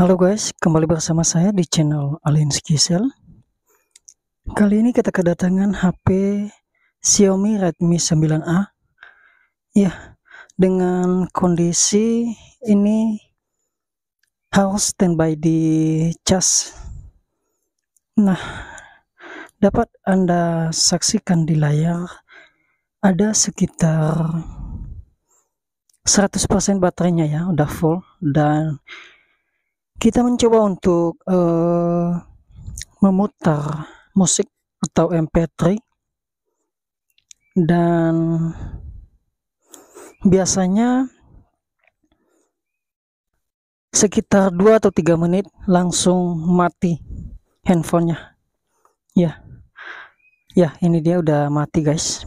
Halo guys, kembali bersama saya di channel Alinskye Cell. Kali ini kita kedatangan HP Xiaomi Redmi 9A. Ya, dengan kondisi ini harus standby di cas. Nah, dapat Anda saksikan di layar ada sekitar 100% baterainya ya, udah full, dan kita mencoba untuk memutar musik atau MP3, dan biasanya sekitar 2 atau 3 menit langsung mati handphonenya. Ya, ini dia udah mati guys,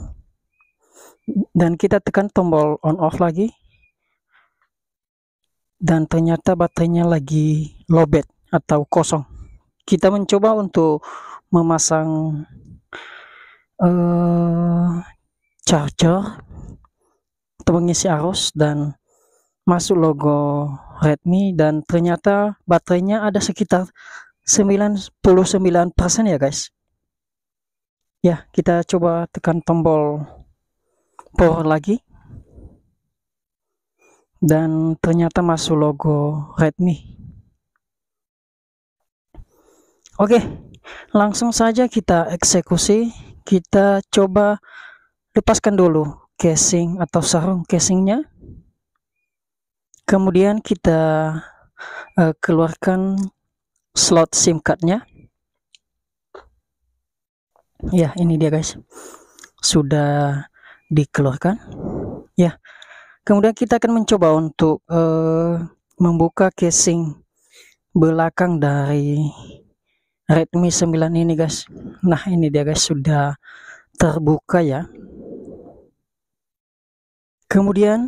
dan kita tekan tombol on off lagi, dan ternyata baterainya lagi lowbat atau kosong. Kita mencoba untuk memasang charger untuk mengisi arus, dan masuk logo Redmi, dan ternyata baterainya ada sekitar 99% ya guys. Ya, kita coba tekan tombol power lagi, dan ternyata masuk logo Redmi. Oke, langsung saja kita eksekusi. Kita coba lepaskan dulu casing atau sarung casingnya, kemudian kita keluarkan slot SIM cardnya. Ya, ini dia guys, sudah dikeluarkan ya. Kemudian kita akan mencoba untuk membuka casing belakang dari Redmi 9 ini guys. Nah, ini dia guys, sudah terbuka ya. Kemudian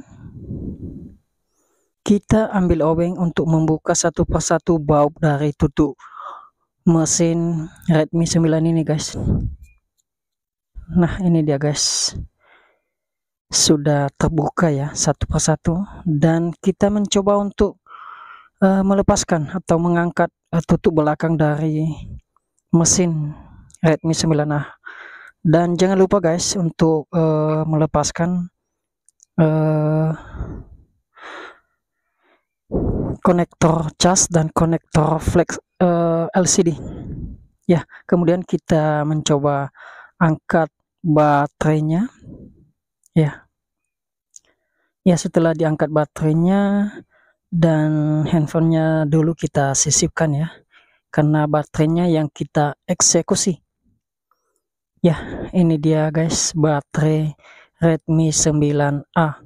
kita ambil obeng untuk membuka satu persatu baut dari tutup mesin Redmi 9 ini guys. Nah, ini dia guys, sudah terbuka ya satu persatu, dan kita mencoba untuk melepaskan atau mengangkat tutup belakang dari mesin Redmi 9A. Dan jangan lupa guys untuk melepaskan konektor cas dan konektor flex LCD ya. Kemudian kita mencoba angkat baterainya ya. Ya, setelah diangkat baterainya dan handphonenya dulu kita sisipkan ya, karena baterainya yang kita eksekusi. Ya, ini dia guys, baterai Redmi 9A.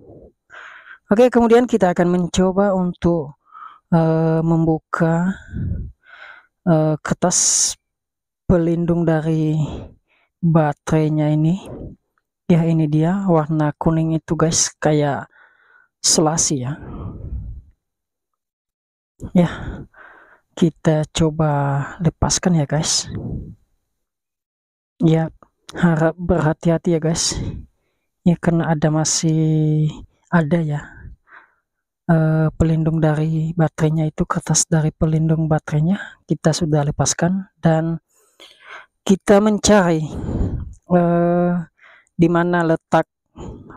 Oke, kemudian kita akan mencoba untuk membuka kertas pelindung dari baterainya ini. Ya, ini dia, warna kuning itu guys, kayak selasi ya. Ya, kita coba lepaskan ya guys. Ya, harap berhati-hati ya guys. Ya, karena masih ada ya pelindung dari baterainya itu, kertas dari pelindung baterainya. Kita sudah lepaskan, dan kita mencari di mana letak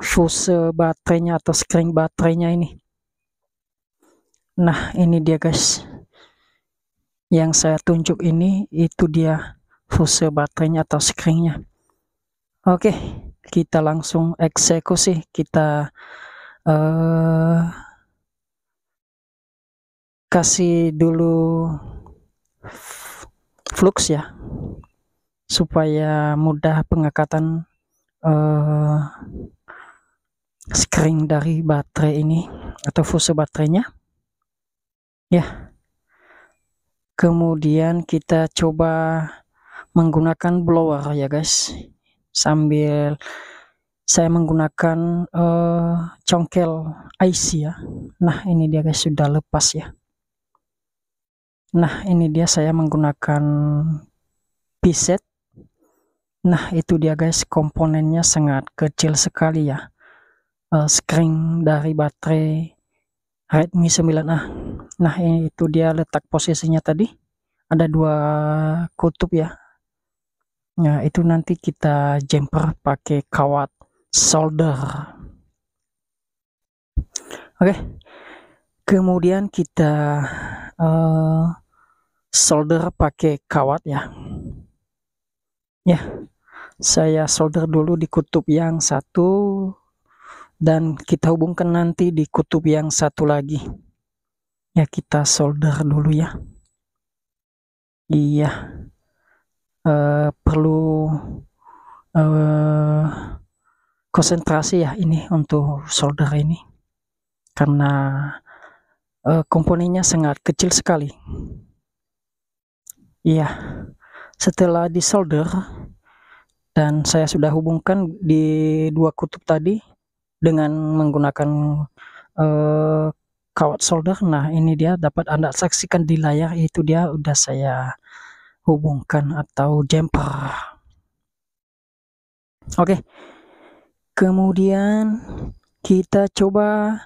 fuse baterainya atau skring baterainya ini. Nah, ini dia guys, yang saya tunjuk ini, itu dia fuse baterainya atau skringnya. Oke, kita langsung eksekusi. Kita kasih dulu flux ya, supaya mudah pengangkatan skring dari baterai ini atau fuse baterainya. Ya, kemudian kita coba menggunakan blower ya guys, sambil saya menggunakan congkel IC ya. Nah, ini dia guys, sudah lepas ya. Nah, ini dia, saya menggunakan piset. Nah, itu dia guys, komponennya sangat kecil sekali ya, skring dari baterai Redmi 9A. Nah, itu dia letak posisinya tadi. Ada dua kutub ya. Nah, itu nanti kita jumper pakai kawat solder. Oke. Kemudian kita solder pakai kawat ya. Ya, saya solder dulu di kutub yang satu dan kita hubungkan nanti di kutub yang satu lagi. Ya, kita solder dulu ya. Iya, perlu konsentrasi ya ini untuk solder ini karena komponennya sangat kecil sekali. Iya. Setelah disolder dan saya sudah hubungkan di dua kutub tadi dengan menggunakan kawat solder. Nah, ini dia dapat Anda saksikan di layar, itu dia udah saya hubungkan atau jumper. Oke. Kemudian kita coba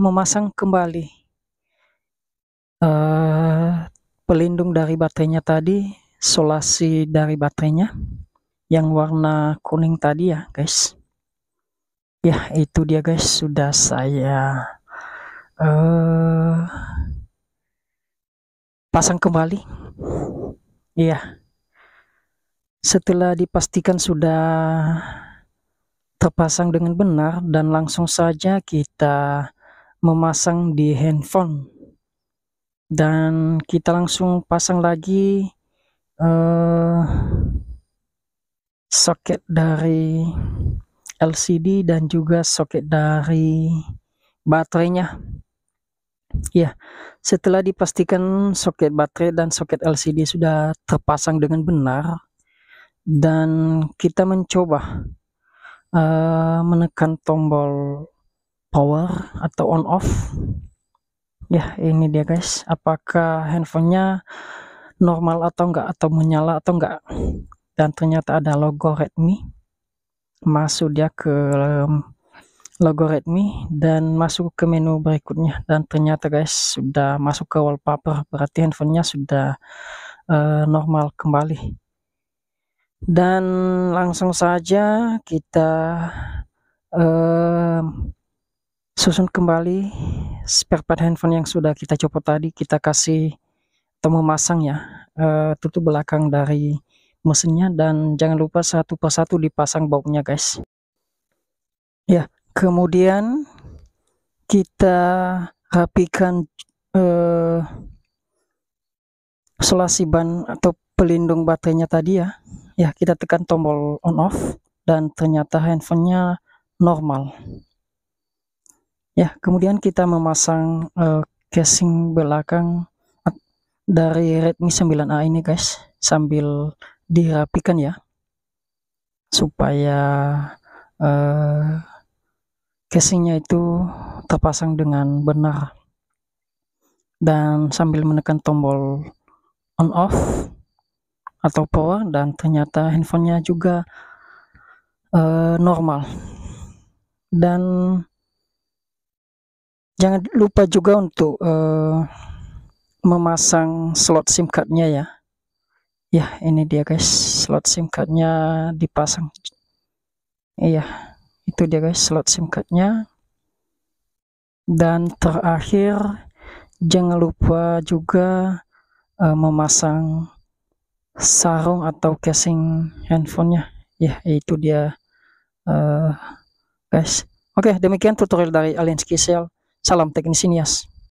memasang kembali pelindung dari baterainya tadi, solasi dari baterainya yang warna kuning tadi ya guys. Ya, itu dia guys, sudah saya pasang kembali. Iya, setelah dipastikan sudah terpasang dengan benar, dan langsung saja kita memasang di handphone. Dan kita langsung pasang lagi soket dari LCD dan juga soket dari baterainya. Ya, setelah dipastikan soket baterai dan soket LCD sudah terpasang dengan benar, dan kita mencoba menekan tombol power atau on off. Ya, ini dia guys, apakah handphonenya normal atau enggak, atau menyala atau enggak. Dan ternyata ada logo Redmi, masuk dia ke logo Redmi dan masuk ke menu berikutnya. Dan ternyata guys, sudah masuk ke wallpaper, berarti handphonenya sudah normal kembali. Dan langsung saja kita susun kembali spare part handphone yang sudah kita copot tadi. Kita kasih atau memasang ya tutup belakang dari mesinnya, dan jangan lupa satu persatu dipasang bautnya guys. Ya, kemudian kita rapikan solasi ban atau pelindung baterainya tadi ya. Ya, kita tekan tombol on off dan ternyata handphonenya normal. Ya, kemudian kita memasang casing belakang dari Redmi 9A ini guys, sambil dirapikan ya, supaya casingnya itu terpasang dengan benar. Dan sambil menekan tombol on off atau power, dan ternyata handphonenya juga normal. Dan jangan lupa juga untuk memasang slot SIM cardnya ya. Ya, ini dia guys, slot SIM cardnya dipasang. Iya, itu dia guys, slot SIM cardnya. Dan terakhir jangan lupa juga memasang sarung atau casing handphonenya. Ya, itu dia guys. Oke, demikian tutorial dari Alinskye Cell. Salam teknisi Nias.